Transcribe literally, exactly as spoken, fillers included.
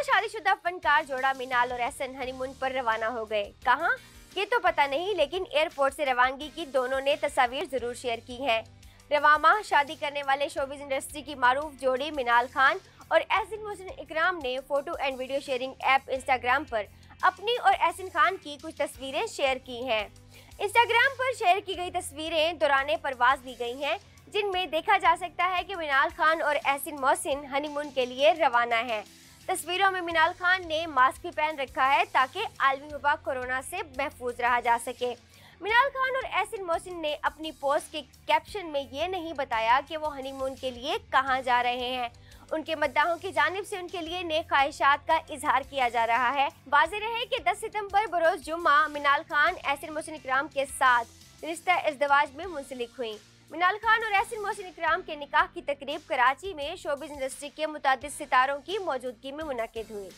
अपना शादीशुदा फनकार जोड़ा मिनाल और अहसन हनीमून पर रवाना हो गए। कहाँ ये तो पता नहीं, लेकिन एयरपोर्ट से रवानगी की दोनों ने तस्वीर जरूर शेयर की हैं। रवामा शादी करने वाले शोबिज इंडस्ट्री की मारूफ जोड़ी मिनाल खान और अहसन मोहसिन इकराम ने photo and video sharing app Instagram पर अपनी और अहसन खान की कुछ तस्वीरें शेयर की हैं। इंस्टाग्राम पर शेयर की गई तस्वीरें दौरान परवाज ली गई हैं, जिनमें देखा जा सकता है कि मिनाल खान और अहसन मोहसिन हनीमून के लिए रवाना हैं। तस्वीरों में मिनाल खान ने मास्क भी पहन रखा है ताकि आलमी वबा कोरोना से महफूज रहा जा सके। मिनाल खान और अहसन मोहसिन ने अपनी पोस्ट के कैप्शन में ये नहीं बताया कि वो हनीमून के लिए कहाँ जा रहे हैं। उनके मद्दाहों की जानिब से उनके लिए नेक ख्वाहिशात का इजहार किया जा रहा है। वाज़ेह रहे कि दस सितंबर बरोज जुम्मा मिनाल खान अहसन मोहसिन इकराम के साथ रिश्ता इज़्दवाज में मुंसलिक हुई। मिनाल खान और अहसन मोहसिन इकराम के निकाह की तकरीब कराची में शोबिज़ इंडस्ट्री के मुतादिद सितारों की मौजूदगी में मुनाकिद हुई।